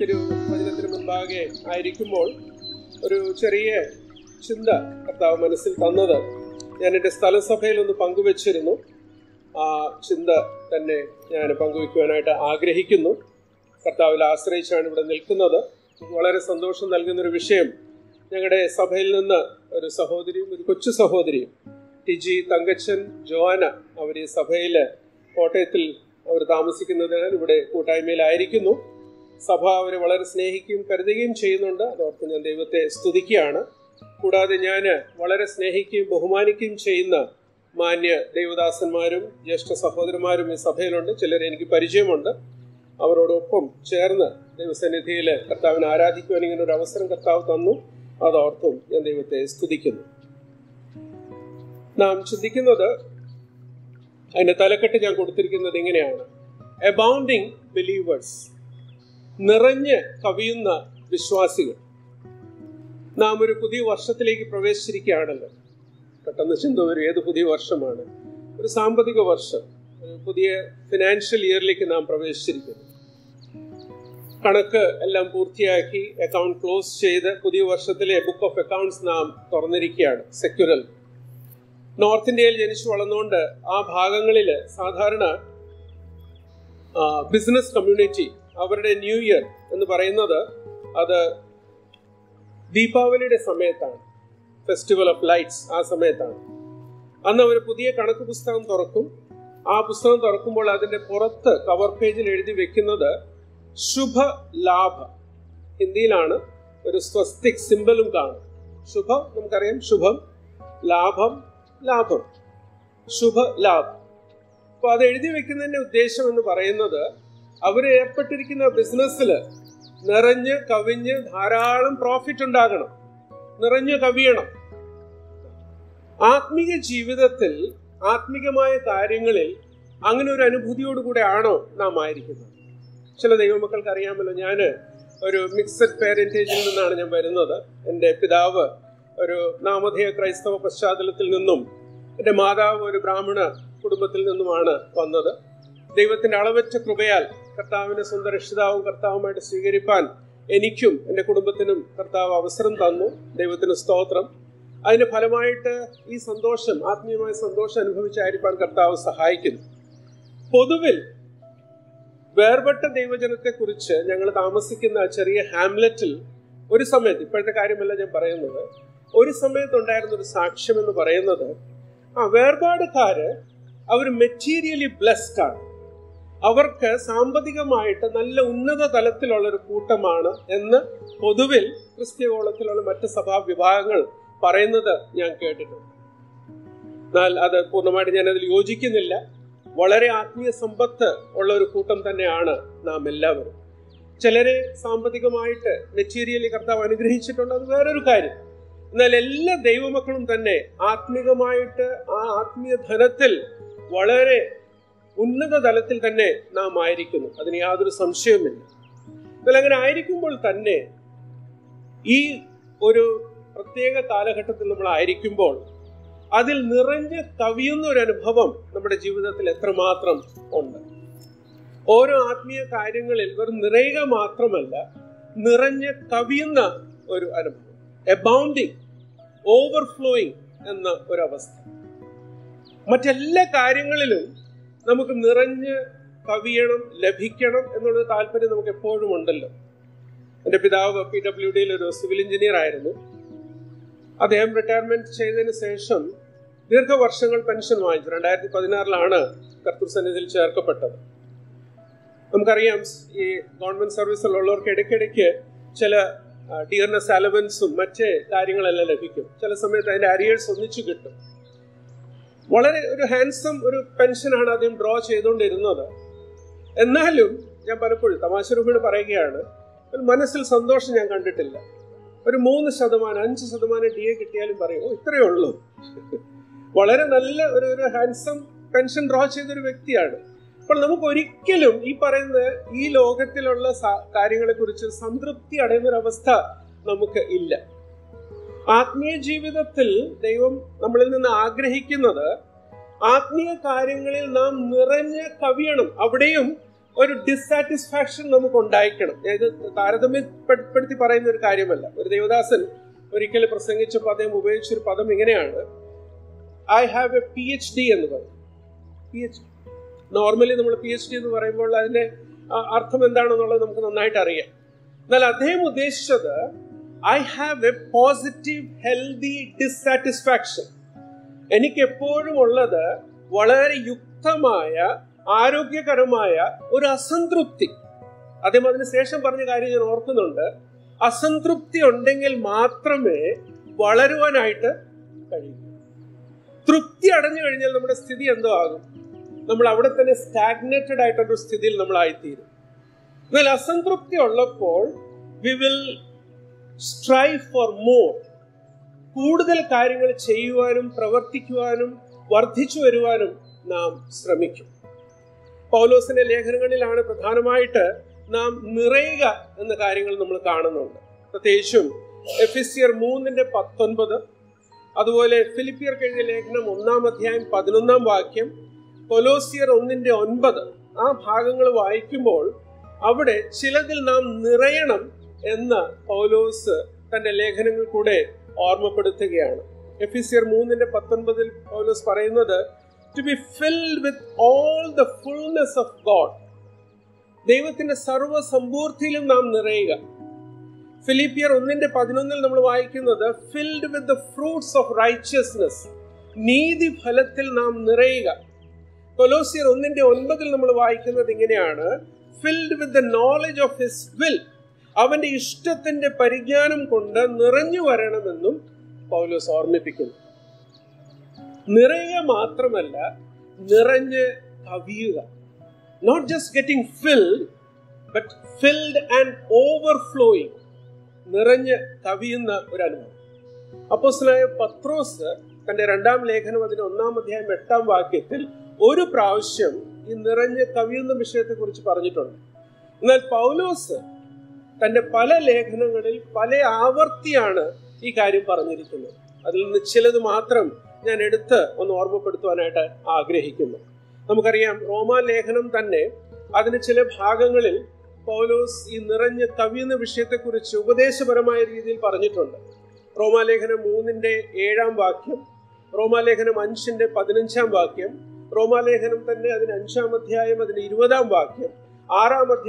മറ്റൊരു വചനത്തിന് മുമ്പാകെ ആയിരിക്കുമ്പോൾ ഒരു ചെറിയ ചിന്ത കർത്താവ് മനസ്സിൽ തന്നത് ഞാൻ എൻ്റെ സ്ഥലസഭയിൽ ഒന്ന് പങ്കുവച്ചിരുന്നു. ആ ചിന്ത തന്നെ ഞാൻ പങ്കുവയ്ക്കുവാനായിട്ട് ആഗ്രഹിക്കുന്നു. കർത്താവിൽ ആശ്രയിച്ചാണ് ഇവിടെ നിൽക്കുന്നത്. വളരെ സന്തോഷം നൽകുന്നൊരു വിഷയം, ഞങ്ങളുടെ സഭയിൽ നിന്ന് ഒരു സഹോദരിയും ഒരു കൊച്ചു സഹോദരിയും ടിജി തങ്കച്ചൻ ജോന അവർ ഈ സഭയിൽ കോട്ടയത്തിൽ അവർ താമസിക്കുന്നതിനാൽ ഇവിടെ കൂട്ടായ്മയിലായിരിക്കുന്നു. സഭ അവരെ വളരെ സ്നേഹിക്കുകയും കരുതുകയും ചെയ്യുന്നുണ്ട്. അതോർത്ത് ഞാൻ ദൈവത്തെ സ്തുതിക്കുകയാണ്. കൂടാതെ ഞാൻ വളരെ സ്നേഹിക്കുകയും ബഹുമാനിക്കുകയും ചെയ്യുന്ന മാന്യ ദൈവദാസന്മാരും ജ്യേഷ്ഠ സഹോദരന്മാരും ഈ സഭയിലുണ്ട്. ചിലരെ എനിക്ക് പരിചയമുണ്ട്. അവരോടൊപ്പം ചേർന്ന് ദൈവസന്നിധിയിൽ കർത്താവിനെ ആരാധിക്കുവാൻ ഇങ്ങനൊരു അവസരം കർത്താവ് തന്നു. അതോർത്തും ഞാൻ ദൈവത്തെ സ്തുതിക്കുന്നു. നാം ചിന്തിക്കുന്നത്, അതിൻ്റെ തലക്കെട്ട് ഞാൻ കൊടുത്തിരിക്കുന്നത് ഇങ്ങനെയാണ്: എബൗണ്ടിങ് ബിലീവേഴ്സ്, നിറഞ്ഞ് കവിയുന്ന വിശ്വാസികൾ. നാം ഒരു പുതിയ വർഷത്തിലേക്ക് പ്രവേശിച്ചിരിക്കുകയാണല്ലോ. പെട്ടെന്ന് ചിന്ത വരും, ഏത് പുതിയ വർഷമാണ്? ഒരു സാമ്പത്തിക വർഷം, ഒരു പുതിയ ഫിനാൻഷ്യൽ ഇയറിലേക്ക് നാം പ്രവേശിച്ചിരിക്കുന്നു. കണക്ക് എല്ലാം പൂർത്തിയാക്കി അക്കൗണ്ട് ക്ലോസ് ചെയ്ത് പുതിയ വർഷത്തിലെ ബുക്ക് ഓഫ് അക്കൗണ്ട്സ് നാം തുറന്നിരിക്കുകയാണ്. സെക്യുലർ നോർത്ത് ഇന്ത്യയിൽ ജനിച്ചു വളർന്നുകൊണ്ട് ആ ഭാഗങ്ങളിൽ സാധാരണ ബിസിനസ് കമ്മ്യൂണിറ്റി അവരുടെ ന്യൂ ഇയർ എന്ന് പറയുന്നത് അത് ദീപാവലിയുടെ സമയത്താണ്. ഫെസ്റ്റിവൽ ഓഫ് ലൈറ്റ്സ് ആ സമയത്താണ്. അന്ന് അവർ പുതിയ കണക്ക് പുസ്തകം തുറക്കും. ആ പുസ്തകം തുറക്കുമ്പോൾ അതിൻ്റെ പുറത്ത് കവർ പേജിൽ എഴുതി വെക്കുന്നത് ശുഭ ലാഭ. ഹിന്ദിയിലാണ്. ഒരു സ്വസ്തിക് സിംബലും കാണും. ശുഭം നമുക്കറിയാം, ശുഭം, ലാഭം, ലാഭം, ശുഭ ലാഭം. അപ്പോൾ അത് എഴുതി വെക്കുന്നതിൻ്റെ ഉദ്ദേശം എന്ന് പറയുന്നത് അവർ ഏർപ്പെട്ടിരിക്കുന്ന ബിസിനസ്സിൽ നിറഞ്ഞ് കവിഞ്ഞ് ധാരാളം പ്രോഫിറ്റ് ഉണ്ടാകണം, നിറഞ്ഞു കവിയണം. ആത്മീക ജീവിതത്തിൽ, ആത്മീകമായ കാര്യങ്ങളിൽ അങ്ങനെ ഒരു അനുഭൂതിയോടുകൂടെ ആണോ നാം ആയിരിക്കുന്നത്? ചില ദൈവമക്കൾക്ക് അറിയാമല്ലോ, ഞാൻ ഒരു മിക്സഡ് പാരന്റേജിൽ നിന്നാണ് ഞാൻ വരുന്നത്. എൻ്റെ പിതാവ് ഒരു നാമധേയ ക്രൈസ്തവ പശ്ചാത്തലത്തിൽ നിന്നും എൻ്റെ മാതാവ് ഒരു ബ്രാഹ്മണ കുടുംബത്തിൽ നിന്നുമാണ് വന്നത്. ദൈവത്തിൻ്റെ അളവറ്റ കൃപയാൽ കർത്താവിനെ സ്വന്തം രക്ഷിതാവും കർത്താവുമായിട്ട് സ്വീകരിപ്പാൻ എനിക്കും എൻ്റെ കുടുംബത്തിനും കർത്താവ് അവസരം തന്നു. ദൈവത്തിന് സ്തോത്രം. അതിൻ്റെ ഫലമായിട്ട് ഈ സന്തോഷം, ആത്മീയമായ സന്തോഷം അനുഭവിച്ചായിരിക്കാൻ കർത്താവ് സഹായിക്കുന്നു. പൊതുവിൽ വേർപെട്ട ദൈവജനത്തെക്കുറിച്ച് ഞങ്ങൾ താമസിക്കുന്ന ചെറിയ ഹാംലെറ്റിൽ ഒരു സമയത്ത്, ഇപ്പോഴത്തെ കാര്യമല്ല ഞാൻ പറയുന്നത്, ഒരു സമയത്തുണ്ടായിരുന്നൊരു സാക്ഷ്യം എന്ന് പറയുന്നത് ആ വേർപാടുകാർ അവർ മെറ്റീരിയലി ബ്ലെസ്ഡ് ആണ്. അവർക്ക് സാമ്പത്തികമായിട്ട് നല്ല ഉന്നത തലത്തിലുള്ളൊരു കൂട്ടമാണ് എന്ന് പൊതുവിൽ ക്രിസ്ത്യകോളത്തിലുള്ള മറ്റ് സഭാ വിഭാഗങ്ങൾ പറയുന്നത് ഞാൻ കേട്ടിട്ടുണ്ട്. എന്നാൽ അത് പൂർണ്ണമായിട്ട് ഞാനതിൽ യോജിക്കുന്നില്ല. വളരെ ആത്മീയ സമ്പത്ത് ഉള്ള ഒരു കൂട്ടം തന്നെയാണ് നാം എല്ലാവരും. ചിലരെ സാമ്പത്തികമായിട്ട് മെറ്റീരിയലി കർത്താവ് അനുഗ്രഹിച്ചിട്ടുണ്ട്, അത് വേറൊരു കാര്യം. എന്നാൽ എല്ലാ ദൈവമക്കളും തന്നെ ആത്മീകമായിട്ട് ആ ആത്മീയ ധനത്തിൽ വളരെ ഉന്നത തലത്തിൽ തന്നെ നാം ആയിരിക്കുന്നു. അതിന് യാതൊരു സംശയവുമില്ല. എന്നാൽ അങ്ങനെ ആയിരിക്കുമ്പോൾ തന്നെ ഈ ഒരു പ്രത്യേക കാലഘട്ടത്തിൽ നമ്മളായിരിക്കുമ്പോൾ അതിൽ നിറഞ്ഞ് കവിയുന്ന ഒരു അനുഭവം നമ്മുടെ ജീവിതത്തിൽ എത്രമാത്രം ഉണ്ട്. ഓരോ ആത്മീയ കാര്യങ്ങളിൽ വെറും നിറയുക മാത്രമല്ല, നിറഞ്ഞ് കവിയുന്ന ഒരു അനുഭവം, എബൗണ്ടിങ്, ഓവർഫ്ലോയിങ് എന്ന ഒരവസ്ഥ. മറ്റെല്ലാ കാര്യങ്ങളിലും നമുക്ക് നിറഞ്ഞ് കവിയണം, ലഭിക്കണം എന്നുള്ള താല്പര്യം നമുക്ക് എപ്പോഴും ഉണ്ടല്ലോ. എൻ്റെ പിതാവ് പി ഡബ്ല്യു ഡിയിൽ ഒരു സിവിൽ എഞ്ചിനീയർ ആയിരുന്നു. അദ്ദേഹം റിട്ടയർമെന്റ് ചെയ്തതിന് ശേഷം ദീർഘവർഷങ്ങൾ പെൻഷൻ വാങ്ങിച്ചു. 2016 കർത്തൃസന്നിധിയിൽ ചേർക്കപ്പെട്ടത്. നമുക്കറിയാം, ഈ ഗവൺമെന്റ് സർവീസിലുള്ളവർക്ക് ഇടയ്ക്കിടയ്ക്ക് ചില ഡിയർനെസ് അലവൻസും മറ്റ് കാര്യങ്ങളെല്ലാം ലഭിക്കും. ചില സമയത്ത് അതിൻ്റെ അരിയേഴ്സ് ഒന്നിച്ചു കിട്ടും. വളരെ ഒരു ഹാൻസം ഒരു പെൻഷനാണ് ആദ്യം ഡ്രോ ചെയ്തുകൊണ്ടിരുന്നത്. എന്നാലും ഞാൻ പലപ്പോഴും തമാശ രൂപീണ് പറയുകയാണ്, ഒരു മനസ്സിൽ സന്തോഷം ഞാൻ കണ്ടിട്ടില്ല. ഒരു 3%, 5% DA കിട്ടിയാലും പറയും, ഓ ഇത്രയേ ഉള്ളൂ. വളരെ നല്ല ഒരു ഹാൻസം പെൻഷൻ ഡ്രോ ചെയ്തൊരു വ്യക്തിയാണ്. അപ്പോൾ നമുക്ക് ഒരിക്കലും ഈ പറയുന്ന ഈ ലോകത്തിലുള്ള കാര്യങ്ങളെക്കുറിച്ച് സംതൃപ്തി അടയുന്നൊരവസ്ഥ നമുക്ക് ഇല്ല. ആത്മീയ ജീവിതത്തിൽ ദൈവം നമ്മളിൽ നിന്ന് ആഗ്രഹിക്കുന്നത് ആത്മീയ കാര്യങ്ങളിൽ നാം നിറഞ്ഞ് കവിയണം. അവിടെയും ഒരു ഡിസാറ്റിസ്ഫാക്ഷൻ നമുക്ക് ഉണ്ടായിരിക്കണം. ഇത് താരതമ്യപ്പെടുത്തി പറയുന്ന ഒരു കാര്യമല്ല. ഒരു ദേവദാസൻ ഒരിക്കൽ പ്രസംഗിച്ചപ്പോൾ അദ്ദേഹം ഉപയോഗിച്ചൊരു പദം ഇങ്ങനെയാണ്, ഐ ഹാവ് എ PhD എന്ന് പറയും. PhD നോർമലി നമ്മൾ PhD എന്ന് പറയുമ്പോൾ അതിൻ്റെ അർത്ഥം എന്താണെന്നുള്ളത് നമുക്ക് നന്നായിട്ട് അറിയാം. എന്നാൽ അദ്ദേഹം ഉദ്ദേശിച്ചത് I have a positive healthy dissatisfaction. എനിക്കെപ്പോഴും ഉള്ളത് വളരെ യുക്തമായ ആരോഗ്യകരമായ ഒരു അസംതൃപ്തി. അദ്ദേഹം അതിനുശേഷം പറഞ്ഞ കാര്യം ഞാൻ ഓർക്കുന്നുണ്ട്, അസംതൃപ്തി ഉണ്ടെങ്കിൽ മാത്രമേ വളരുവാനായിട്ട് കഴിയൂ. തൃപ്തി അടഞ്ഞു കഴിഞ്ഞാൽ നമ്മുടെ സ്ഥിതി എന്തോ ആകും, നമ്മൾ അവിടെ തന്നെ സ്റ്റാഗ്നേറ്റഡ് ആയിട്ടൊരു സ്ഥിതിയിൽ നമ്മളായിത്തീരും. എന്നാൽ അസംതൃപ്തി ഉള്ളപ്പോൾ we will strive for more, കൂടുതൽ കാര്യങ്ങൾ ചെയ്യുവാനും പ്രവർത്തിക്കുവാനും വർദ്ധിച്ചു വരുവാനും നാം ശ്രമിക്കും. പൗലോസിന്റെ ലേഖനങ്ങളിലാണ് പ്രധാനമായിട്ട് നാം നിറയുക എന്ന കാര്യങ്ങൾ നമ്മൾ കാണുന്നുണ്ട്. പ്രത്യേകിച്ചും Ephesians 3:19, അതുപോലെ ഫിലിപ്പിയർക്ക് എഴുതിയ ലേഖനം 1:11, Colossians 1:9 ആ ഭാഗങ്ങൾ വായിക്കുമ്പോൾ അവിടെ ചിലതിൽ നാം നിറയണം എന്ന് പൗലോസ് തന്റെ ലേഖനങ്ങൾ കൂടെ ഓർമ്മപ്പെടുത്തുകയാണ്. Ephesians 3:19 പൗലോസ് പറയുന്നത്, to be filled with all the fullness of God. ദൈവത്തിന്റെ സർവ്വ സമ്പൂർത്തിയിലും നാം നിറയുക. Philippians 1:11 നമ്മൾ വായിക്കുന്നത് filled with the fruits of righteousness, നീതി ഫലത്തിൽ നാം നിറയുക. Colossians 1:9 നമ്മൾ വായിക്കുന്നത് ഇങ്ങനെയാണ്, filled with the knowledge of his will, അവന്റെ ഇഷ്ടത്തിന്റെ പരിജ്ഞാനം കൊണ്ട് നിറഞ്ഞു വരണമെന്നും പൗലോസ് ഓർമ്മിപ്പിക്കുന്നു. നിറയുക മാത്രമല്ല, നിറഞ്ഞ് കവിയുക. Not just getting filled, but filled and overflowing. നിറഞ്ഞ് കവിയുന്ന ഒരു അനുഭവം. അപ്പോസ്തലനായ പത്രോസ് തന്റെ 2 Corinthians 1:8 ഒരു പ്രാവശ്യം ഈ നിറഞ്ഞ് കവിയുന്ന വിഷയത്തെ കുറിച്ച് പറഞ്ഞിട്ടുണ്ട്. എന്നാൽ പൗലോസ് തന്റെ പല ലേഖനങ്ങളിൽ പല ആവർത്തിയാണ് ഈ കാര്യം പറഞ്ഞിരിക്കുന്നത്. അതിൽ നിന്ന് ചിലത് മാത്രം ഞാൻ എടുത്ത് ഒന്ന് ഓർമ്മപ്പെടുത്തുവാനായിട്ട് ആഗ്രഹിക്കുന്നു. നമുക്കറിയാം റോമാലേഖനം തന്നെ അതിന് ചില ഭാഗങ്ങളിൽ പൗലോസ് ഈ നിറഞ്ഞ കവിയുന്ന വിഷയത്തെക്കുറിച്ച് ഉപദേശപരമായ രീതിയിൽ പറഞ്ഞിട്ടുണ്ട്. Romans 3:7, Romans 5:15, റോമാലേഖനം തന്നെ അതിന് 5:20,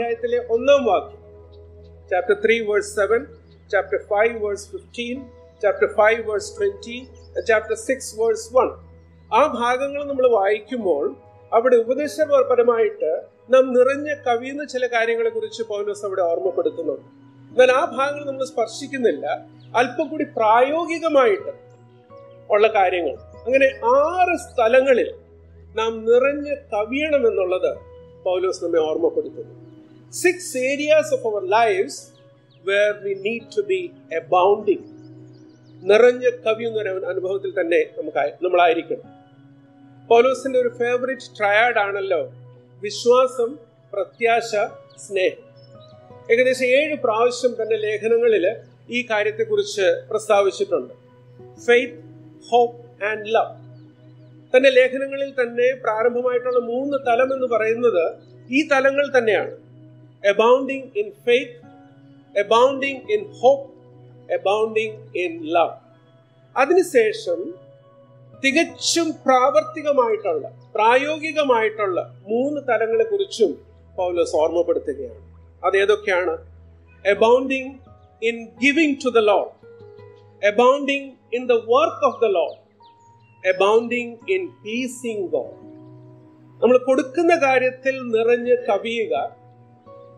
6:1, Chapter 3:7, Chapter 5:15, Chapter 5:20, Chapter 6:1 ആ ഭാഗങ്ങൾ നമ്മൾ വായിക്കുമ്പോൾ അവിടെ ഉപദേശപരമായിട്ട് നാം നിറഞ്ഞ കവിയുന്ന ചില കാര്യങ്ങളെ കുറിച്ച് പൗലോസ് അവിടെ ഓർമ്മപ്പെടുത്തുന്നുണ്ട്. എന്നാൽ ആ ഭാഗങ്ങൾ നമ്മൾ സ്പർശിക്കുന്നില്ല. അല്പം കൂടി പ്രായോഗികമായിട്ട് ഉള്ള കാര്യങ്ങൾ, അങ്ങനെ 6 സ്ഥലങ്ങളിൽ നാം നിറഞ്ഞ് കവിയണമെന്നുള്ളത് പൗലോസ് നമ്മെ ഓർമ്മപ്പെടുത്തുന്നു. 6 areas of our lives where we need to be abounding. നിറഞ്ഞ കവിയുന്ന അനുഭവത്തിൽ തന്നെ നമ്മളായിരിക്കണം. പൗലോസിന്റെ ഒരു ഫേവറേറ്റ് ട്രയാഡ് ആണല്ലോ വിശ്വാസം, പ്രത്യാശ, സ്നേഹം. ഏകദേശം 7 പ്രാവശ്യം തന്നെ ലേഖനങ്ങളിൽ ഈ കാര്യത്തെക്കുറിച്ച് പ്രസ്താവിച്ചിട്ടുണ്ട്. Faith, hope and love. തന്റെ ലേഖനങ്ങളിൽ തന്നെ പ്രാരംഭമായിട്ടുള്ള 3 തലം എന്ന് പറയുന്നത് ഈ തലങ്ങൾ തന്നെയാണ്. Abounding in faith, abounding in hope, abounding in love. അതിനുശേഷം തികച്ചും പ്രാവർത്തികമായിട്ടുള്ള പ്രായോഗികമായിട്ടുള്ള 3 തലങ്ങളെ കുറിച്ചും പൗലോസ് ഓർമ്മപ്പെടുത്തുകയാണ്. അതേതൊക്കെയാണ്? abounding in giving to the Lord, abounding in the work of the Lord, abounding in pleasing God. നമ്മൾ കൊടുക്കുന്ന കാര്യത്തിൽ നിറഞ്ഞ് കവിയുക.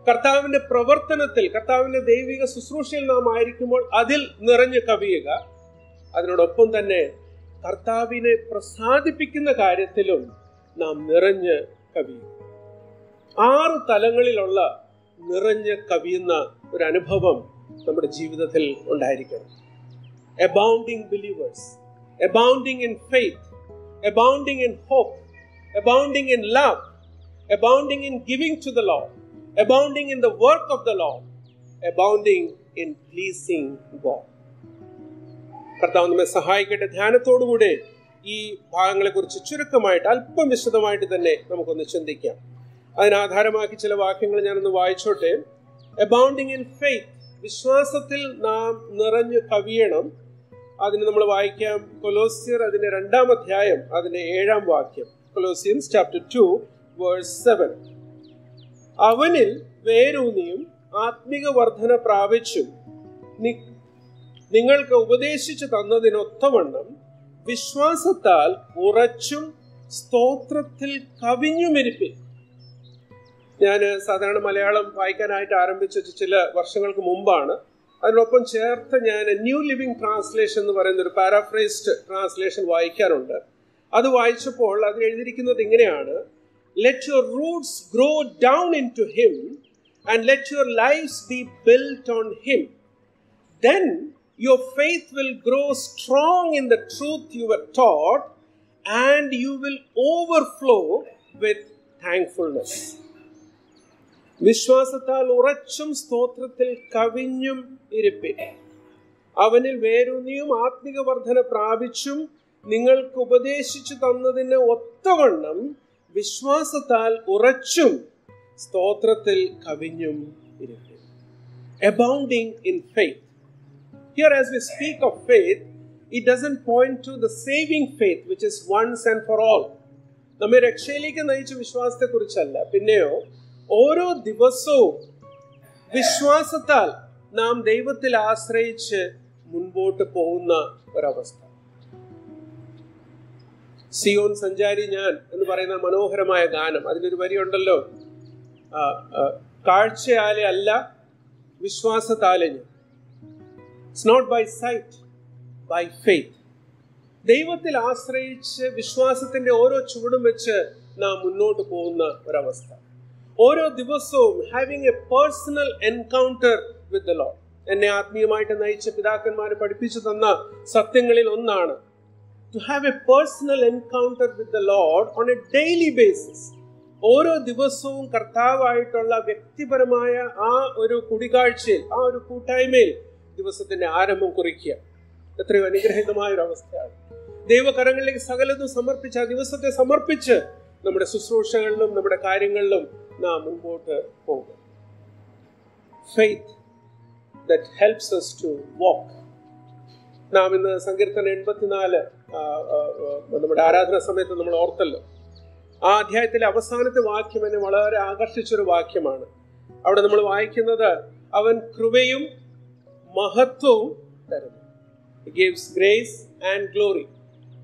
കർത്താവിന്റെ പ്രവർത്തനത്തിൽ, കർത്താവിന്റെ ദൈവിക ശുശ്രൂഷയിൽ നാം ആയിരിക്കുമ്പോൾ അതിൽ നിറഞ്ഞു കവിയുക. അതിനോടൊപ്പം തന്നെ കർത്താവിനെ പ്രസാദിപ്പിക്കുന്ന കാര്യത്തിലും നാം നിറഞ്ഞ് കവിയുക. 6 തലങ്ങളിലുള്ള നിറഞ്ഞ് കവിയുന്ന ഒരു അനുഭവം നമ്മുടെ ജീവിതത്തിൽ ഉണ്ടായിരിക്കണം. Abounding believers, abounding in faith, abounding in hope, abounding in love, abounding in giving to the Lord, abounding in the work of the Lord, abounding in pleasing God. കർത്താവ് നമ്മെ സഹായിക്കട്ടെ. ധ്യാനത്തോടുകൂടെ ഈ ഭാഗങ്ങളെക്കുറിച്ച് ചുരുക്കമായിട്ട് അല്പം വിശദമായിട്ട് തന്നെ നമുക്കൊന്ന് ചിന്തിക്കാം. അതിനാധാരമാക്കി ചില വാക്യങ്ങൾ ഞാനൊന്ന് വായിച്ചോട്ടെ. അബൗണ്ടിങ് ഇൻ ഫെയ്ത്ത്, വിശ്വാസത്തിൽ നാം നിറഞ്ഞു കവിയണം. അതിന് നമ്മൾ വായിക്കാം കൊലോസ്യർ അതിന്റെ 2-ാം അധ്യായം അതിന്റെ 7-ാം വാക്യം, കൊലോസിയൻസ് ചാപ്റ്റർ 2 വേഴ്സ് 7. അവനിൽ വേരൂന്നിയും ആത്മിക വർധന പ്രാപിച്ചും നിങ്ങൾക്ക് ഉപദേശിച്ചു തന്നതിനൊത്തവണ്ണം വിശ്വാസത്താൽ ഉറച്ചും സ്തോത്രത്തിൽ കവിഞ്ഞുമിരിപ്പിൻ. ഞാൻ സാധാരണ മലയാളം വായിക്കാനായിട്ട് ആരംഭിച്ച ചില വർഷങ്ങൾക്ക് മുമ്പാണ്. അതിനൊപ്പം ചേർത്ത് ഞാൻ ന്യൂ ലിവിംഗ് ട്രാൻസ്ലേഷൻ എന്ന് പറയുന്ന ഒരു പാരാഫ്രൈസ്ഡ് ട്രാൻസ്ലേഷൻ വായിക്കാറുണ്ട്. അത് വായിച്ചപ്പോൾ അതിലെഴുതിയിരിക്കുന്നത് ഇങ്ങനെയാണ്: let your roots grow down into him and let your lives be built on him. Then your faith will grow strong in the truth you were taught and you will overflow with thankfulness. വിശ്വാസത്താൽ ഉറച്ചും സ്തോത്രത്തിൽ കവിഞ്ഞും ഇരിപ്പിൻ. അവനിൽ വേരൂന്നിയും ആത്മിക വർധന പ്രാപിച്ചും നിങ്ങൾക്ക് ഉപദേശിച്ചു തന്നതിന് ഒത്തവണ്ണം വിശ്വാസത്താൽ ഉറച്ചും സ്തോത്രത്തിൽ കവിഞ്ഞും ഇരിപ്പിൻ. Abounding in faith. Here as we speak of faith, it doesn't point to the saving faith which is once and for all. നമ്മെ രക്ഷയിലേക്ക് നയിച്ച വിശ്വാസത്തെക്കുറിച്ചല്ല, പിന്നെയോ ഓരോ ദിവസവും വിശ്വാസത്താൽ നാം ദൈവത്തിൽ ആശ്രയിച്ച് മുൻപോട്ട് പോകുന്ന ഒരവസ്ഥ. സിയോൻ സഞ്ചാരി ഞാൻ എന്ന് പറയുന്ന മനോഹരമായ ഗാനം, അതിലൊരു വരിയുണ്ടല്ലോ, കാഴ്ചയാലെ അല്ല വിശ്വാസത്താലെ ഞാൻ. It's not by sight, by faith. ദൈവത്തിൽ ആശ്രയിച്ച് വിശ്വാസത്തിന്റെ ഓരോ ചുവടും വെച്ച് നാം മുന്നോട്ട് പോകുന്ന ഒരവസ്ഥ. ഓരോ ദിവസവും having a personal encounter with the Lord. എന്നെ ആത്മീയമായിട്ട് നയിച്ച പിതാക്കന്മാർ പഠിപ്പിച്ചു തന്ന സത്യങ്ങളിൽ ഒന്നാണ് to have a personal encounter with the Lord on a daily basis. ഓരോ ദിവസവും കർത്താവായിട്ടുള്ള വ്യക്തിപരമായ ആ ഒരു കൂടിക്കാഴ്ചയിൽ, ആ ഒരു കൂട്ടായ്മയിൽ ദിവസത്തിന്റെ ആരംഭം കുറിക്കുക. എത്രയോ അനുഗ്രഹീതമായൊരവസ്ഥയാണ്. ദൈവകരങ്ങളിലേക്ക് സകലതും സമർപ്പിച്ച്, ആ ദിവസത്തെ സമർപ്പിച്ച് നമ്മുടെ ശുശ്രൂഷകളിലും നമ്മുടെ കാര്യങ്ങളിലും നാം മുൻപോട്ട് പോകുക. Faith that helps us to walk. നാം ഇന്ന് സങ്കീർത്തനം 84 നമ്മുടെ ആരാധന സമയത്ത് നമ്മൾ ഓർത്തല്ലോ. ആ അധ്യായത്തിലെ അവസാനത്തെ വാക്യം എന്നെ വളരെ ആകർഷിച്ചൊരു വാക്യമാണ്. അവിടെ നമ്മൾ വായിക്കുന്നത്, അവൻ കൃപയും മഹത്വവും തരുന്നു. Gives grace and glory.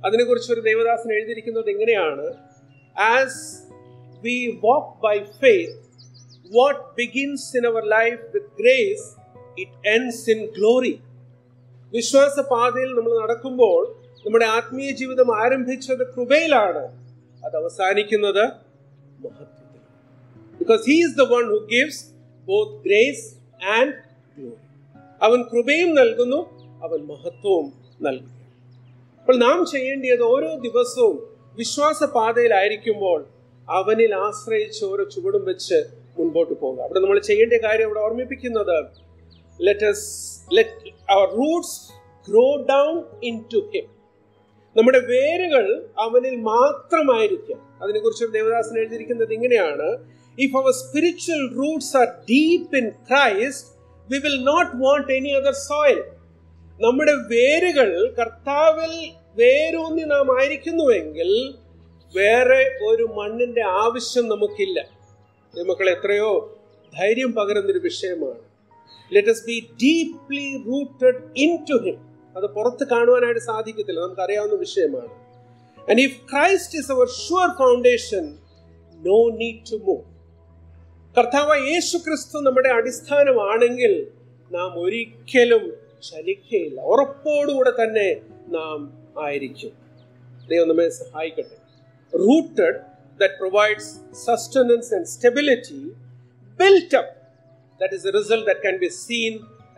അതിനെക്കുറിച്ച് ഒരു ദേവദാസൻ എഴുതിയിരിക്കുന്നത് എങ്ങനെയാണ്: as we walk by faith, what begins in our life with grace it ends in glory. വിശ്വാസപാതയിൽ നമ്മൾ നടക്കുമ്പോൾ നമ്മുടെ ആത്മീയ ജീവിതം ആരംഭിച്ചത് കൃപയിലാണ്, അത് അവസാനിക്കുന്നത് മഹത്വത്തിൽ. Because he is the one who gives both grace and glory. അവൻ കൃപയും നൽകുന്നു, അവൻ മഹത്വവും നൽകുന്നു. അപ്പോൾ നാം ചെയ്യേണ്ടത് ഓരോ ദിവസവും വിശ്വാസപാതയിലായിരിക്കുമ്പോൾ അവനിൽ ആശ്രയിച്ച് ഓരോ ചുവടും വെച്ച് മുൻപോട്ട് പോകുക. അവിടെ നമ്മൾ ചെയ്യേണ്ട കാര്യം അവിടെ ഓർമ്മിപ്പിക്കുന്നത്, let our roots grow down into him. നമ്മുടെ വേരുകൾ അവനിൽ മാത്രമായിരിക്കാം. അതിനെക്കുറിച്ച് ദേവദാസൻ എഴുതിയിരിക്കുന്നത് ഇങ്ങനെയാണ്: if our spiritual roots are deep in Christ, we will not want any other soil. നമ്മുടെ വേരുകൾ കർത്താവിൽ വേരൂന്നി നാം ആയിരിക്കുന്നുവെങ്കിൽ വേറെ ഒരു മണ്ണിന്റെ ആവശ്യം നമുക്കില്ല. നമുക്ക് എത്രയോ ധൈര്യം പകരുന്നൊരു വിഷയമാണ്. Let us be deeply rooted into him. അത് പുറത്ത് കാണുവാനായിട്ട് സാധിക്കത്തില്ല, നമുക്കറിയാവുന്ന വിഷയമാണ്. And if Christ is our sure foundation, no need to move. കർത്താവ് യേശു ക്രിസ്തു നമ്മുടെ അടിസ്ഥാനമാണെങ്കിൽ നാം ഒരിക്കലും ചലിക്കയില്ല, ഉറപ്പോടുകൂടെ തന്നെ നാം ആയിരിക്കും. ദൈവം നമ്മെ സഹായിക്കട്ടെ. Rooted that provides sustenance and stability, built up that is a result that can be seen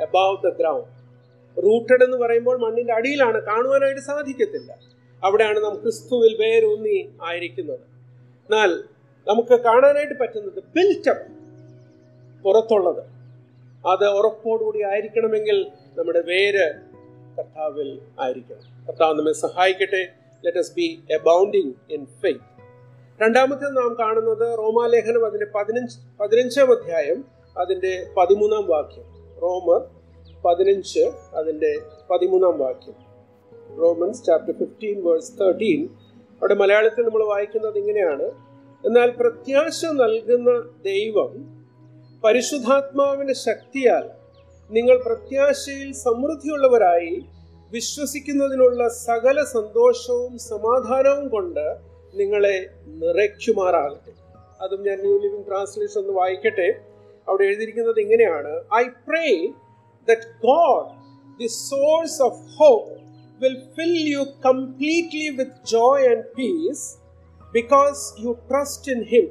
above the ground. Rooted എന്ന് പറയുമ്പോൾ മണ്ണിന്റെ അടിയിലാണ്, കാണുവാനായിട്ട് സാധിക്കത്തില്ല. അവിടെയാണ് നാം ക്രിസ്തുവിൽ വേരൂന്നി ആയിരിക്കുന്നത്. എന്നാൽ നമുക്ക് കാണാനായിട്ട് പറ്റുന്നത് ബിൽറ്റപ്പ് പുറത്തുള്ളത്, അത് ഉറപ്പോടുകൂടി ആയിരിക്കണമെങ്കിൽ നമ്മുടെ വേര് കർത്താവിൽ ആയിരിക്കണം. കർത്താവ് നമ്മെ സഹായിക്കട്ടെ. Let us be abounding in faith. രണ്ടാമത്തേത് നാം കാണുന്നത് റോമാലേഖനം അതിൻ്റെ പതിനഞ്ചാം അധ്യായം അതിൻ്റെ 13 വാക്യം. റോമർ 15 അതിൻ്റെ 13 വാക്യം. Romans chapter 15 verse 13. അവിടെ മലയാളത്തിൽ നമ്മൾ വായിക്കുന്നത് ഇങ്ങനെയാണ്: എന്നാൽ പ്രത്യാശ നൽകുന്ന ദൈവം പരിശുദ്ധാത്മാവിൻ്റെ ശക്തിയാൽ നിങ്ങൾ പ്രത്യാശയിൽ സമൃദ്ധിയുള്ളവരായി വിശ്വസിക്കുന്നതിനുള്ള സകല സന്തോഷവും സമാധാനവും കൊണ്ട് നിങ്ങളെ നിറയ്ക്കുമാറാകട്ടെ. അതും ഞാൻ ന്യൂ ലിവിംഗ് ട്രാൻസ്ലേഷൻ ഒന്ന് വായിക്കട്ടെ. അവിടെ എഴുതിയിരിക്കുന്നത് ഇങ്ങനെയാണ്: I pray that God the source of hope will fill you completely with joy and peace because you trust in Him.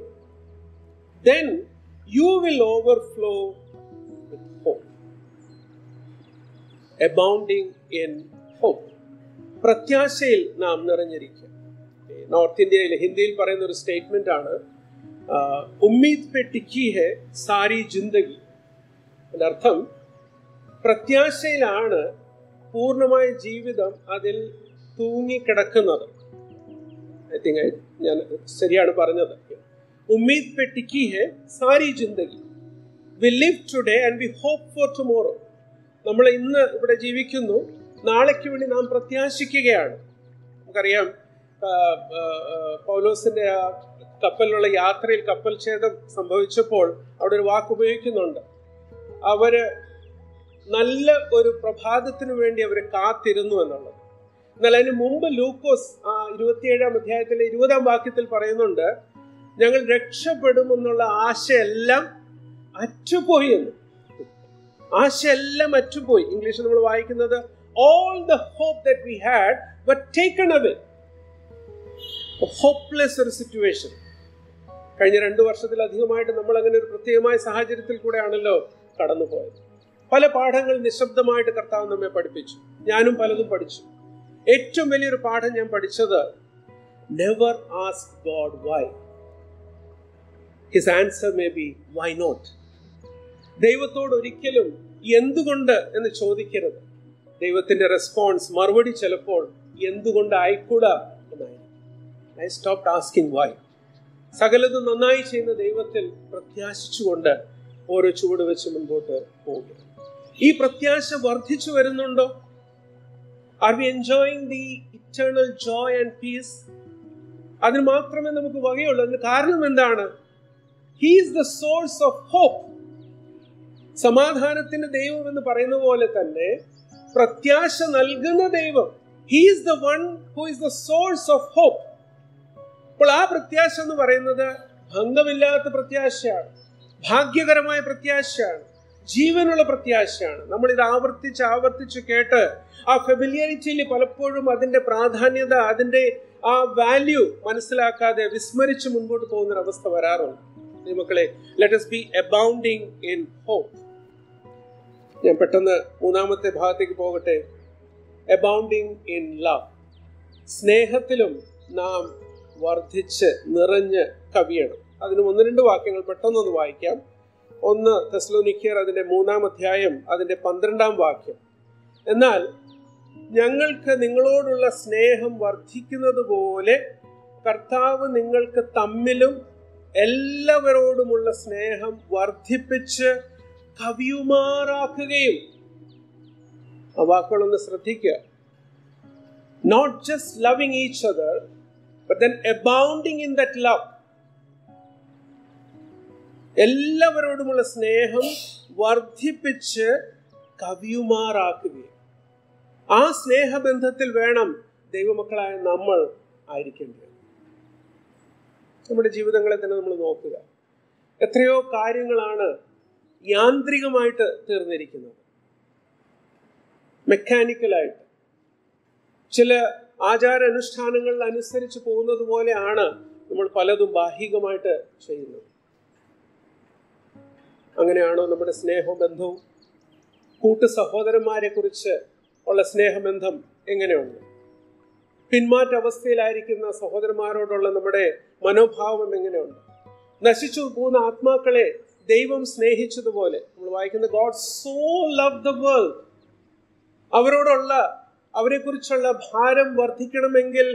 Then you will overflow with hope. Abounding in hope. പ്രത്യാശയിൽ നാം നിറഞ്ഞിരിക്കുക. North ഇന്ത്യയിൽ ഹിന്ദിയിൽ പറയുന്ന ഒരു statement ആണ് ഉമ്മീദ് പേ ടിക്കി ഹെ സാരി ജിന്ദഗി. അതിനർത്ഥം പ്രത്യാശയിലാണ് പൂർണ്ണമായ ജീവിതം അതിൽ തൂങ്ങിക്കിടക്കുന്നത്. ഐ തിങ്ക് ഞാൻ ശരിയാണ് പറഞ്ഞത്. ഉമ്മീദ് പേ ടിക്കി ഹെ സാരി ജിന്ദഗി. We live today and we hope for tomorrow. നമ്മൾ ഇന്ന് ഇവിടെ ജീവിക്കുന്നു, നാളേക്ക് വേണ്ടി നാം പ്രത്യാശിക്കുകയാണ്. നമുക്കറിയാം പൗലോസിന്റെ ആ കപ്പലിലുള്ള യാത്രയിൽ കപ്പൽ ഛേദം സംഭവിച്ചപ്പോൾ അവിടെ ഒരു വാക്ക് ഉപയോഗിക്കുന്നുണ്ട്. അവര് നല്ല ഒരു പ്രഭാതത്തിനു വേണ്ടി അവർ കാത്തിരുന്നു എന്നുള്ളത്. എന്നാൽ അതിന് മുമ്പ് ലൂക്കോസ് 27 അധ്യായത്തിലെ 20 വാക്യത്തിൽ പറയുന്നുണ്ട്, ഞങ്ങൾ രക്ഷപ്പെടുമെന്നുള്ള ആശയെല്ലാം അറ്റുപോയി. ഇംഗ്ലീഷിൽ നമ്മൾ വായിക്കുന്നത് all the hope that we had were taken away. A hopeless situation. കഴിഞ്ഞ 2 വർഷത്തിലധികമായിട്ട് നമ്മൾ അങ്ങനെ ഒരു പ്രത്യേകമായ സാഹചര്യത്തിൽ കൂടെയാണല്ലോ കടന്നുപോയത്. പല പാഠങ്ങൾ നിശബ്ദമായിട്ട് കർത്താവ് നമ്മെ പഠിപ്പിച്ചു. ഞാനും പലതും പഠിച്ചു. ഏറ്റവും വലിയൊരു പാഠം ഞാൻ പഠിച്ചത് never ask God why. His answer may be why not. ദൈവത്തോട് ഒരിക്കലും എന്തുകൊണ്ട് എന്ന് ചോദിക്കരുത്. ദൈവത്തിന്റെ റെസ്പോൺസ്, മറുപടി ചിലപ്പോൾ എന്തുകൊണ്ട് ആയിക്കൂടാ എന്നായിരുന്നു. I stopped asking why. സകലതും നന്നായി ചെയ്യുന്ന ദൈവത്തിൽ പ്രത്യാശിച്ചുകൊണ്ട് ഓരോ ചുവട് വെച്ച് മുൻപോട്ട് പോകുക. ഈ പ്രത്യാശ വർദ്ധിച്ചു വരുന്നുണ്ടോ? Are we enjoying the eternal joy and peace? അതിന് മാത്രമേ നമുക്ക് വകയുള്ളൂ. അതിന് കാരണം എന്താണ്? He is the source of hope. സമാധാനത്തിന്റെ ദൈവം എന്ന് പറയുന്ന പോലെ തന്നെ പ്രത്യാശ നൽകുന്ന ദൈവം, he is the one who is the source of hope. അപ്പോൾ ആ പ്രത്യാശ എന്ന് പറയുന്നത് ഭംഗമില്ലാത്ത പ്രത്യാശയാണ്, ഭാഗ്യകരമായ പ്രത്യാശയാണ്, ജീവനുള്ള പ്രത്യാശയാണ്. നമ്മളിത് ആവർത്തിച്ച് കേട്ട് ആ ഫെമിലിയാരിറ്റിയിൽ പലപ്പോഴും അതിൻ്റെ പ്രാധാന്യത, അതിൻ്റെ ആ വാല്യൂ മനസ്സിലാക്കാതെ വിസ്മരിച്ച് മുൻപോട്ട് പോകുന്നൊരവസ്ഥ വരാറുണ്ട്. മക്കളെ, let us be abounding in hope. ഞാൻ പെട്ടെന്ന് 3-ാമത്തെ ഭാഗത്തേക്ക് പോകട്ടെ. abounding in love. സ്നേഹത്തിലും നാം വർദ്ധിച്ച് നിറഞ്ഞ് കവിയണം. അതിന് 1-2 വാക്യങ്ങൾ പെട്ടെന്നൊന്ന് വായിക്കാം. 1 തെസ്സലോനിക്യർ അതിൻ്റെ 3 അധ്യായം അതിൻ്റെ 12 വാക്യം: എന്നാൽ ഞങ്ങൾക്ക് നിങ്ങളോടുള്ള സ്നേഹം വർദ്ധിക്കുന്നത് പോലെ കർത്താവ് നിങ്ങൾക്ക് തമ്മിലും എല്ലാവരോടുമുള്ള സ്നേഹം വർദ്ധിപ്പിച്ച് കവിയുമാറാക്കുകയും. ആ വാക്കുകളൊന്ന് ശ്രദ്ധിക്കുക. Not just loving each other but then abounding in that love. എല്ലാവരോടുമുള്ള സ്നേഹം വർദ്ധിപ്പിച്ച് കവിയുമാറാക്കുകയും. ആ സ്നേഹബന്ധത്തിൽ വേണം ദൈവമക്കളായ നമ്മൾ ആയിരിക്കേണ്ടത്. നമ്മുടെ ജീവിതങ്ങളെ തന്നെ നമ്മൾ നോക്കുക. എത്രയോ കാര്യങ്ങളാണ് യാന്ത്രികമായിട്ട് തീർന്നിരിക്കുന്നത്, മെക്കാനിക്കലായിട്ട്. ചില ആചാരാനുഷ്ഠാനങ്ങൾ അനുസരിച്ച് പോകുന്നത് പോലെയാണ് നമ്മൾ പലതും ബാഹികമായിട്ട് ചെയ്യുന്നത്. അങ്ങനെയാണോ നമ്മുടെ സ്നേഹബന്ധവും? കൂട്ടു സഹോദരന്മാരെ കുറിച്ച് ഉള്ള സ്നേഹബന്ധം എങ്ങനെയുണ്ട്? പിന്മാറ്റ അവസ്ഥയിലായിരിക്കുന്ന സഹോദരന്മാരോടുള്ള നമ്മുടെ മനോഭാവം എങ്ങനെയുണ്ട്? നശിച്ചു പോകുന്ന ആത്മാക്കളെ ദൈവം സ്നേഹിച്ചതുപോലെ നമ്മൾ വായിക്കുന്ന God so loved the world. അവരോടുള്ള, അവരെക്കുറിച്ചുള്ള ഭാരം വർദ്ധിക്കണമെങ്കിൽ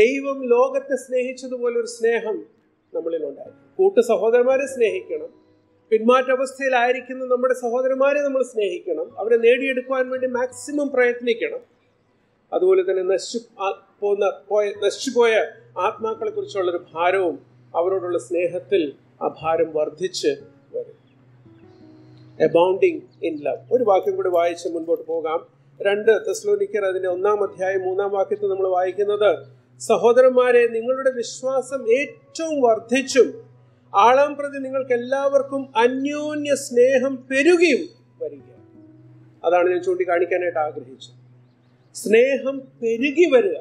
ദൈവം ലോകത്തെ സ്നേഹിച്ചതുപോലൊരു സ്നേഹം നമ്മളിലുണ്ടായി. കൂട്ടു സഹോദരന്മാരെ സ്നേഹിക്കണം. പിന്മാറ്റവസ്ഥയിലായിരിക്കുന്ന നമ്മുടെ സഹോദരന്മാരെ നമ്മൾ സ്നേഹിക്കണം. അവരെ നേടിയെടുക്കുവാൻ വേണ്ടി മാക്സിമം പ്രയത്നിക്കണം. അതുപോലെ തന്നെ നശിച്ചുപോയ ആത്മാക്കളെ കുറിച്ചുള്ളൊരു ഭാരവും അവരോടുള്ള സ്നേഹത്തിൽ ആ ഭാരം വർദ്ധിച്ച് വരും. Abounding in love. ഒരു വാക്യം കൂടി വായിച്ച് മുൻപോട്ട് പോകാം. 2 തെസ്സലോനിക്കർ അതിൻ്റെ 1-ാം അധ്യായം 3-ാം വാക്യത്തിൽ നമ്മൾ വായിക്കുന്നത്, സഹോദരന്മാരെ, നിങ്ങളുടെ വിശ്വാസം ഏറ്റവും വർദ്ധിച്ചും ആളാം പ്രതി നിങ്ങൾക്ക് എല്ലാവർക്കും അന്യോന്യ സ്നേഹം പെരുകയും വരികയാണ്. അതാണ് ഞാൻ ചൂണ്ടിക്കാണിക്കാനായിട്ട് ആഗ്രഹിച്ചത്. സ്നേഹം പെരുകി വരിക.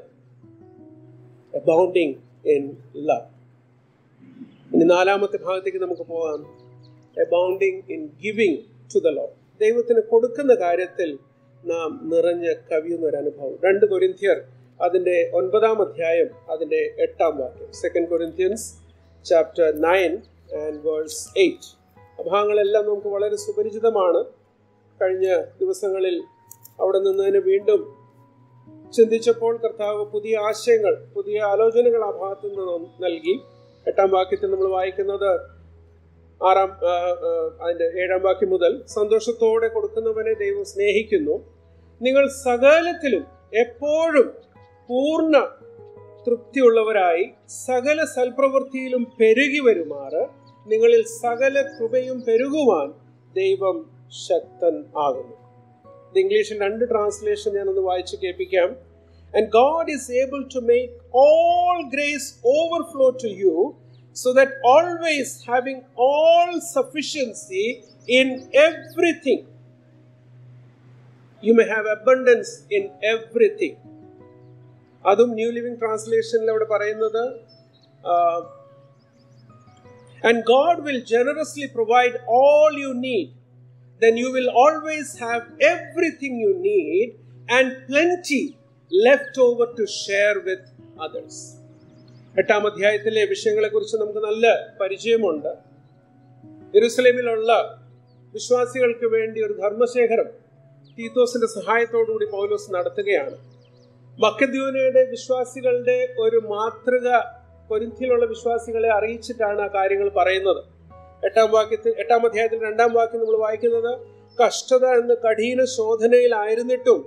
Abounding in love. ഇനി 4-മത്തെ ഭാഗത്തേക്ക് നമുക്ക് പോകാം. Abounding in giving to the Lord. ദൈവത്തിന് കൊടുക്കുന്ന കാര്യത്തിൽ നാം നിറഞ്ഞ് കവിയുന്ന ഒരു അനുഭവം. 2 കൊരിന്ത്യർ അതിൻ്റെ 9-ാം അധ്യായം 8-ാം വാക്യം. 2 Corinthians chapter 9 and verse 8. അഭാഗങ്ങളെല്ലാം നമുക്ക് വളരെ സുപരിചിതമാണ്. കഴിഞ്ഞ ദിവസങ്ങളിൽ അവിടെ നിന്നതിന് വീണ്ടും ചിന്തിച്ചപ്പോൾ കർത്താവ് പുതിയ ആശയങ്ങൾ, പുതിയ ആലോചനകൾ ആ ഭാഗത്ത് നിന്ന് നൽകി. 8-ാം വാക്യത്തിൽ നമ്മൾ വായിക്കുന്നത്, 7-ാം വാക്യം മുതൽ, സന്തോഷത്തോടെ കൊടുക്കുന്നവനെ ദൈവം സ്നേഹിക്കുന്നു. നിങ്ങൾ സകലത്തിലും എപ്പോഴും പൂർണ്ണ തൃപ്തിയുള്ളവരായി സകല സൽപ്രവൃത്തിയിലും പെരുകി വരുമാറ്. നിങ്ങളിൽ സകല കൃപയും പെരുകുവാൻ ദൈവം ശക്തൻ ആകുന്നു. ഇത് ഇംഗ്ലീഷിൽ 2 ട്രാൻസ്ലേഷൻ ഞാനൊന്ന് വായിച്ച് കേൾപ്പിക്കാം. And God is able to make all grace overflow to you, so that always having all sufficiency in everything, you may have abundance in everything. Adum New Living Translation la avada parayunnathu, and God will generously provide all you need, then you will always have everything you need and plenty left over to share with others. 8-ാം അധ്യായത്തിലെ വിഷയങ്ങളെക്കുറിച്ച് നമുക്ക് നല്ല പരിചയമുണ്ട്. യെരുശലേമിലുള്ള വിശ്വാസികൾക്ക് വേണ്ടി ഒരു ധർമ്മശേഖരം തീത്തോസിന്റെ സഹായത്തോടുകൂടി പൗലോസ് നടത്തുകയാണ്. മക്കദ്യോനയുടെ വിശ്വാസികളുടെ ഒരു മാതൃക കൊരിന്ഥിയിലുള്ള വിശ്വാസികളെ അറിയിച്ചിട്ടാണ് ആ കാര്യങ്ങൾ പറയുന്നത്. 8-ാം അധ്യായത്തിൽ 2-ാം വാക്യം നമ്മൾ വായിക്കുന്നത്, കഷ്ടത എന്ന കഠിന ശോധനയിലായിരുന്നിട്ടും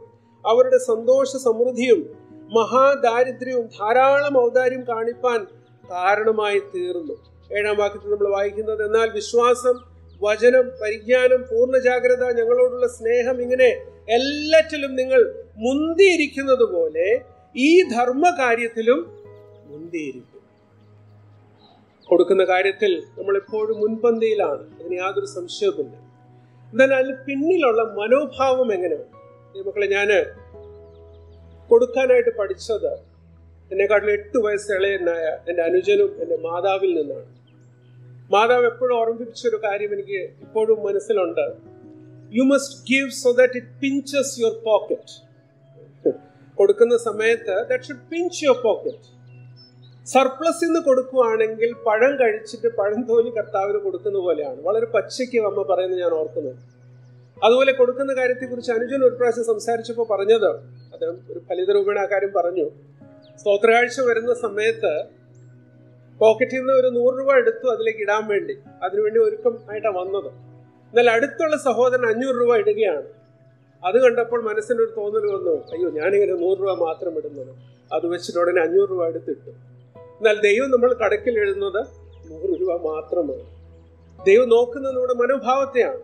അവരുടെ സന്തോഷ സമൃദ്ധിയും മഹാദാരിദ്ര്യവും ധാരാളം ഔദാര്യം കാണിപ്പാൻ കാരണമായി തീർന്നു. 7-ാം വാക്യത്തിൽ നമ്മൾ വായിക്കുന്നത്, എന്നാൽ വിശ്വാസം, വചനം, പരിജ്ഞാനം, പൂർണ്ണ ജാഗ്രത, ഞങ്ങളോടുള്ള സ്നേഹം, ഇങ്ങനെ എല്ലാറ്റിലും നിങ്ങൾ മുന്തിയിരിക്കുന്നത് പോലെ ഈ ധർമ്മകാര്യത്തിലും മുന്തിയിരിക്കും. കൊടുക്കുന്ന കാര്യത്തിൽ നമ്മളെപ്പോഴും മുൻപന്തിയിലാണ്, അതിന് യാതൊരു സംശയവുമില്ല. എന്നാൽ അതിന് പിന്നിലുള്ള മനോഭാവം എങ്ങനെയാണ്? മക്കളെ, ഞാൻ കൊടുക്കാനായിട്ട് പഠിച്ചത് എന്നെക്കാട്ടിലും 8 വയസ്സ് ഇളയനായ എൻ്റെ അനുജനും എൻ്റെ മാതാവിൽ നിന്നാണ്. മാതാവ് എപ്പോഴും ഓർമ്മിപ്പിച്ചൊരു കാര്യം എനിക്ക് ഇപ്പോഴും മനസ്സിലുണ്ട്. You must give so that it pinches your pocket. കൊടുക്കുന്ന സമയത്ത് that should pinch your pocket. Surplus ഇന്ന് കൊടുക്കുകയാണെങ്കിൽ പഴം കഴിച്ചിട്ട് പഴം തോലി കർത്താവിന് കൊടുക്കുന്ന പോലെയാണ്. വളരെ പച്ചയ്ക്ക് അമ്മ പറയുന്നത് ഞാൻ ഓർക്കുന്നു. അതുപോലെ കൊടുക്കുന്ന കാര്യത്തെക്കുറിച്ച് അനുജൻ ഒരു പ്രാവശ്യം സംസാരിച്ചപ്പോൾ പറഞ്ഞത്, അദ്ദേഹം ഒരു ഫലിതരൂപേണ ആ കാര്യം പറഞ്ഞു, സ്തോത്രകാഴ്ച വരുന്ന സമയത്ത് പോക്കറ്റിൽ നിന്ന് ഒരു 100 രൂപ എടുത്തു അതിലേക്ക് ഇടാൻ വേണ്ടി, അതിനുവേണ്ടി ഒരുക്കം ആയിട്ടാണ് വന്നത്. എന്നാൽ അടുത്തുള്ള സഹോദരൻ 500 രൂപ ഇടുകയാണ്. അത് കണ്ടപ്പോൾ മനസ്സിനൊരു തോന്നൽ വന്നു, അയ്യോ ഞാനിങ്ങനെ 100 രൂപ മാത്രം ഇടുന്നത്, അത് വെച്ചിട്ട് ഉടനെ 500 രൂപ എടുത്തിട്ടു. എന്നാൽ ദൈവം നമ്മൾ കടക്കിൽ എഴുതുന്നത് 100 രൂപ മാത്രമാണ്. ദൈവം നോക്കുന്നത് നമ്മുടെ മനോഭാവത്തെയാണ്.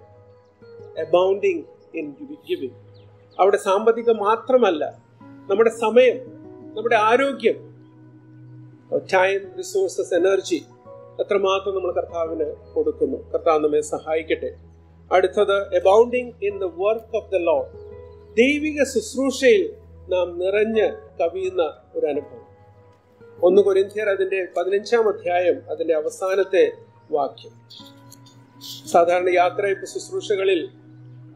Abounding in giving. അവിടെ സാമ്പത്തികം മാത്രമല്ല, നമ്മുടെ സമയം, നമ്മുടെ ആരോഗ്യം, ടൈം, റിസോഴ്സസ്, എനർജി എത്രമാത്രം നമ്മൾ കർത്താവിന് കൊടുക്കുന്നു. കർത്താവ് നമ്മെ സഹായിക്കട്ടെ. അടുത്തത്, abounding in the work of the Lord. ദൈവിക ശുശ്രൂഷയിൽ നാം നിറഞ്ഞ് കവിയുന്ന ഒരു അനുഭവം. 1 കൊരിന്ത്യർ അതിൻ്റെ 15-ാം അധ്യായം 15-ാം വാക്യം. സാധാരണ യാത്രയപ്പ് ശുശ്രൂഷകളിൽ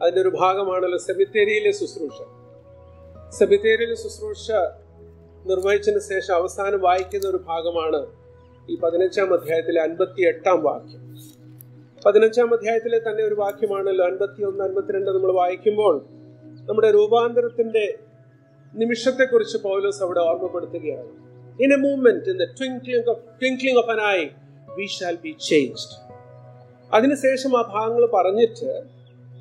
അതിൻ്റെ ഒരു ഭാഗമാണല്ലോ സെമിത്തേരിയിലെ ശുശ്രൂഷ. സെമിത്തേരിയിലെ ശുശ്രൂഷ നിർവഹിച്ചതിന് ശേഷം അവസാനം വായിക്കുന്ന ഒരു ഭാഗമാണ് ഈ 15-ാം അധ്യായത്തിലെ 58-ാം വാക്യം. 15-ാം അധ്യായത്തിലെ തന്നെ ഒരു വാക്യമാണല്ലോ 51-52 നമ്മൾ വായിക്കുമ്പോൾ നമ്മുടെ രൂപാന്തരത്തിൻ്റെ നിമിഷത്തെക്കുറിച്ച് പൗലോസ് അവിടെ ഓർമ്മപ്പെടുത്തുകയാണ്. In a moment, in the twinkling of an eye, we shall be changed. അതിനുശേഷം ആ ഭാഗങ്ങൾ പറഞ്ഞിട്ട്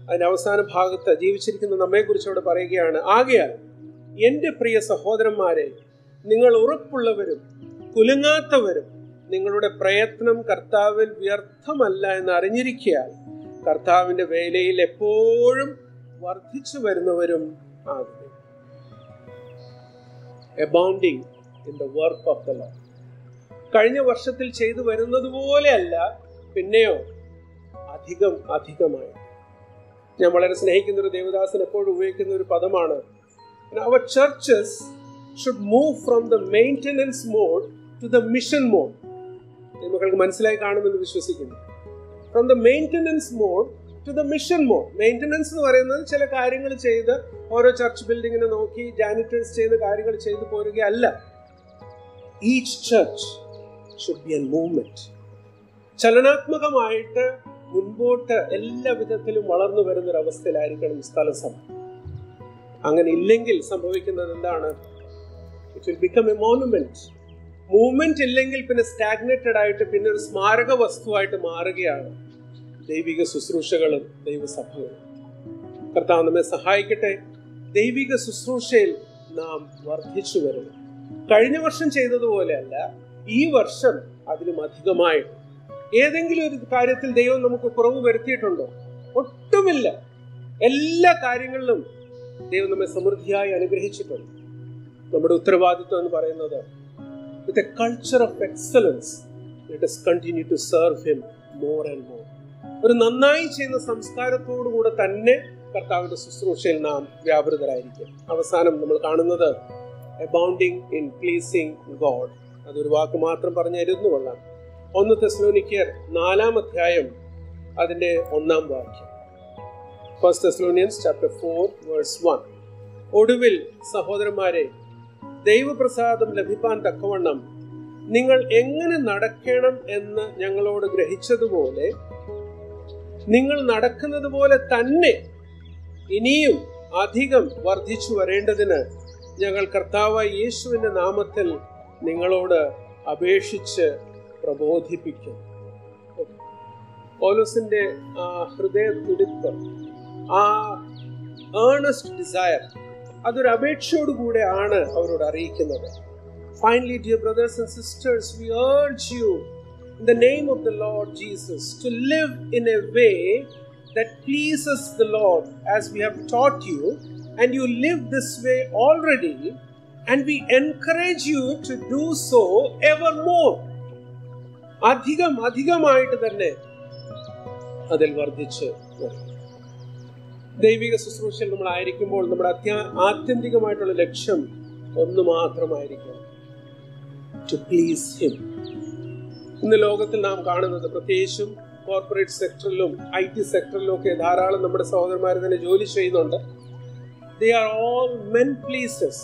അതിൻ്റെ അവസാന ഭാഗത്ത് ജീവിച്ചിരിക്കുന്ന നമ്മെക്കുറിച്ച് അവിടെ പറയുകയാണ്, ആകയാൽ എൻ്റെ പ്രിയ സഹോദരന്മാരെ, നിങ്ങൾ ഉറപ്പുള്ളവരും കുലുങ്ങാത്തവരും നിങ്ങളുടെ പ്രയത്നം കർത്താവിൽ വ്യർത്ഥമല്ല എന്ന് അറിഞ്ഞിരിക്കാൻ കർത്താവിൻ്റെ വേലയിൽ എപ്പോഴും വർദ്ധിച്ചു വരുന്നവരും ആകുന്നു. Abounding in the work of the Lord. കഴിഞ്ഞ വർഷത്തിൽ ചെയ്തു വരുന്നത് പോലെയല്ല, പിന്നെയോ അധികമായി. ഞാൻ വളരെ സ്നേഹിക്കുന്ന ഒരു ദേവദാസൻ എപ്പോഴും ഉപയോഗിക്കുന്ന ഒരു പദമാണ്, our churches should move from the maintenance mode to the mission mode. നിങ്ങൾക്ക് മനസ്സിലായി കാണുമെന്ന് വിശ്വസിക്കുന്നു. From the maintenance mode to the mission mode. Maintenance എന്ന് പറയുന്നത് ചില കാര്യങ്ങൾ ചെയ്ത് ഓരോ ചർച്ച് ബിൽഡിങ്ങിനെ നോക്കി ജാനിറ്റേഴ്സ് ചെയ്ത കാര്യങ്ങൾ ചെയ്തു പോരുകയല്ല. Each church should be a movement. ചലനാത്മകമായിട്ട് മുൻപോട്ട് എല്ലാ വിധത്തിലും വളർന്നു വരുന്നൊരവസ്ഥയിലായിരിക്കണം സ്ഥല സഭ. അങ്ങനെ ഇല്ലെങ്കിൽ സംഭവിക്കുന്നത് എന്താണ്? It will become a monument. Movement ഇല്ലെങ്കിൽ പിന്നെ സ്റ്റാഗ്നേറ്റഡ് ആയിട്ട് പിന്നെ ഒരു സ്മാരക വസ്തുവായിട്ട് മാറുകയാണ് ദൈവിക ശുശ്രൂഷകളും ദൈവസഭകളും. കർത്താവ് നമ്മെ സഹായിക്കട്ടെ. ദൈവിക ശുശ്രൂഷയിൽ നാം വർദ്ധിച്ചു വരുന്നു. കഴിഞ്ഞ വർഷം ചെയ്തതുപോലെയല്ല, ഈ വർഷം അതിലും അധികമായിട്ട്. ഏതെങ്കിലും ഒരു കാര്യത്തിൽ ദൈവം നമുക്ക് കുറവ് വരുത്തിയിട്ടുണ്ടോ? ഒട്ടുമില്ല. എല്ലാ കാര്യങ്ങളിലും ദൈവം നമ്മെ സമൃദ്ധിയായി അനുഗ്രഹിച്ചിട്ടുണ്ട്. നമ്മുടെ ഉത്തരവാദിത്വം എന്ന് പറയുന്നത്, with a culture of excellence, let us continue to serve him more and more. ഒരു നന്നായി ചെയ്യുന്ന സംസ്കാരത്തോടുകൂടെ തന്നെ കർത്താവിന്റെ ശുശ്രൂഷയിൽ നാം വ്യാപൃതരായിരിക്കും. അവസാനം നമ്മൾ കാണുന്നത് abounding in pleasing God. അതൊരു വാക്ക് മാത്രം പറഞ്ഞിരുന്നു കൊള്ളാം. 1 Thessalonians 4th chapter അതിന്റെ 1st വാക്യം. 1 Thessalonians 4:1. ഒടുവിൽ സഹോദരന്മാരെ, ദൈവപ്രസാദം ലഭിപ്പാൻ തക്കവണ്ണം നിങ്ങൾ എങ്ങനെ നടക്കണം എന്ന് ഞങ്ങളോട് ഗ്രഹിച്ചതുപോലെ നിങ്ങൾ നടക്കുന്നത് പോലെ തന്നെ ഇനിയും അധികം വർദ്ധിച്ചു വരേണ്ടതിന് ഞങ്ങൾ കർത്താവായ യേശുവിൻ്റെ നാമത്തിൽ നിങ്ങളോട് അപേക്ഷിച്ച് പ്രബോധിപ്പിക്കും. പൗലോസിൻ്റെ ആ ഹൃദയത്തുടിപ്പ്, ആ ഏണസ്റ്റ് ഡിസയർ, അതൊരു അപേക്ഷയോടുകൂടെയാണ് അവരോട് അറിയിക്കുന്നത്. Finally, dear brothers and sisters, we urge you in the name of the Lord Jesus to live in a way that pleases the Lord as we have taught you, and you live this way already, and we encourage you to do so ever more. അധികമായിട്ട് തന്നെ അതിൽ വർദ്ധിച്ച് വരും. ദൈവിക ശുശ്രൂഷയിൽ നമ്മളായിരിക്കുമ്പോൾ നമ്മുടെ ആത്യന്തികമായിട്ടുള്ള ലക്ഷ്യം ഒന്ന് മാത്രമായിരിക്കും, ടു പ്ലീസ് ഹിം. ഇന്ന് ലോകത്തിൽ നാം കാണുന്നത്, പ്രത്യേകിച്ചും കോർപ്പറേറ്റ് സെക്ടറിലും IT സെക്ടറിലും ഒക്കെ ധാരാളം നമ്മുടെ സഹോദരന്മാർ തന്നെ ജോലി ചെയ്യുന്നുണ്ട്. They are all men pleasers.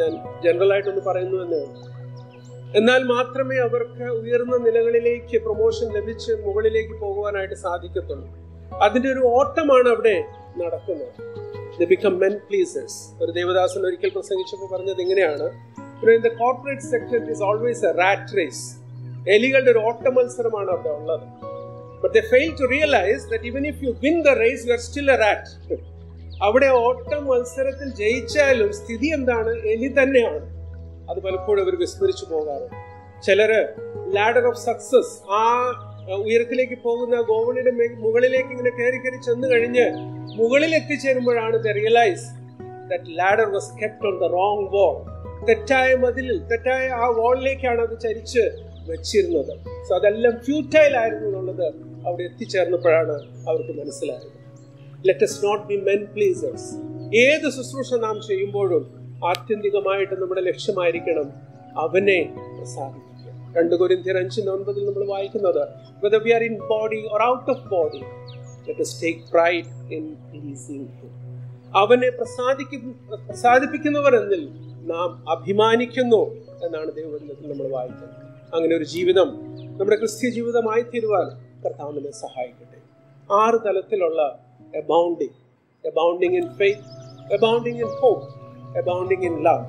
ഞാൻ ജനറലായിട്ടൊന്ന് പറയുന്നു തന്നെ. എന്നാൽ മാത്രമേ അവർക്ക് ഉയർന്ന നിലകളിലേക്ക് പ്രൊമോഷൻ ലഭിച്ച് മുകളിലേക്ക് പോകുവാനായിട്ട് സാധിക്കത്തുള്ളൂ. അതിൻ്റെ ഒരു ഓട്ടമാണ് അവിടെ നടക്കുന്നത്. They become men pleasers. ഒരു ദേവദാസൻ ഒരിക്കൽ പ്രസംഗിച്ചപ്പോൾ പറഞ്ഞത് ഇങ്ങനെയാണ്, in the corporate sector it is always a rat race. എലികളുടെ ഒരു ഓട്ട മത്സരമാണ് അവിടെ ഉള്ളത്. But they fail to realize that even if you win the race, you are still a rat. അവിടെ ഓട്ട മത്സരത്തിൽ ജയിച്ചാലും സ്ഥിതി എന്താണ്? എലി തന്നെയാണ്. അത് പലപ്പോഴും അവർ വിസ്മരിച്ചു പോകാറുണ്ട്. ചിലര് ലാഡർ ഓഫ് സക്സസ്, ആ ഉയരത്തിലേക്ക് പോകുന്ന ഗോവണിയുടെ മുകളിലേക്ക് ഇങ്ങനെ കയറി ചെന്ന് കഴിഞ്ഞ് മുകളിൽ എത്തിച്ചേരുമ്പോഴാണ് the realise that ladder was kept on the wrong wall. തെറ്റായ മതിലിൽ, തെറ്റായ ആ വാളിലേക്കാണ് അത് ചരിച്ച് വെച്ചിരുന്നത്. സോ അതെല്ലാം ഫ്യൂട്ടൈലായിരുന്നു എന്നുള്ളത് അവിടെ എത്തിച്ചേർന്നപ്പോഴാണ് അവർക്ക് മനസ്സിലായത്. Let us not be men pleasers. ഏത് ശുശ്രൂഷ നാം ചെയ്യുമ്പോഴും ആത്യന്തികമായിട്ട് നമ്മുടെ ലക്ഷ്യമായിരിക്കണം അവനെ പ്രസാദിക്കുക. 2 Corinthians 5:9 നമ്മൾ വായിക്കുന്നത്, whether we are in body or out of body, let us take pride in pleasing him. അവനെ പ്രസാദിപ്പിക്കുന്നവർ എന്നിൽ നാം അഭിമാനിക്കുന്നു എന്നാണ് ദൈവവചനത്തിൽ നമ്മൾ വായിക്കുന്നത്. അങ്ങനെ ഒരു ജീവിതം നമ്മുടെ ക്രിസ്ത്യ ജീവിതമായി തീരുവാൻ കർത്താവ് നമ്മെ സഹായിക്കട്ടെ. 6 തലത്തിലുള്ള abounding. Abounding in faith, abounding in hope, abounding in love,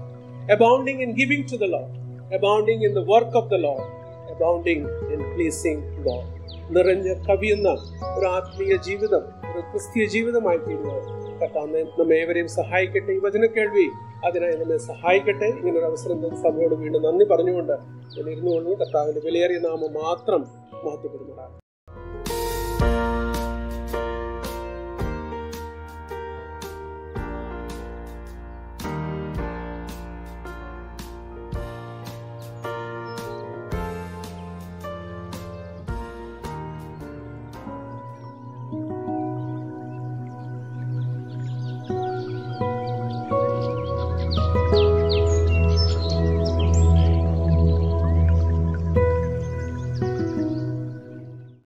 abounding in giving to the Lord, abounding in the work of the Lord, abounding in pleasing God. നിറഞ്ഞ് കവിയുന്ന ഒരു ആത്മീയ ജീവിതം, ഒരു ക്രിസ്തീയ ജീവിതമായി തീരുവാൻ കർത്താവ് നമ്മേവരെയും സഹായിക്കട്ടെ. ഈ വചന കേൾവി അതിനായി നമ്മെ സഹായിക്കട്ടെ. ഇങ്ങനൊരു അവസരം തന്ന സഭയോട് വീണ്ടും നന്ദി പറഞ്ഞുകൊണ്ട് ഞാൻ ഇരുന്നു കൊണ്ട് കർത്താവിൻ്റെ വിലയേറിയ നാമം മാത്രം മഹത്വപ്പെടുന്നതാണ്.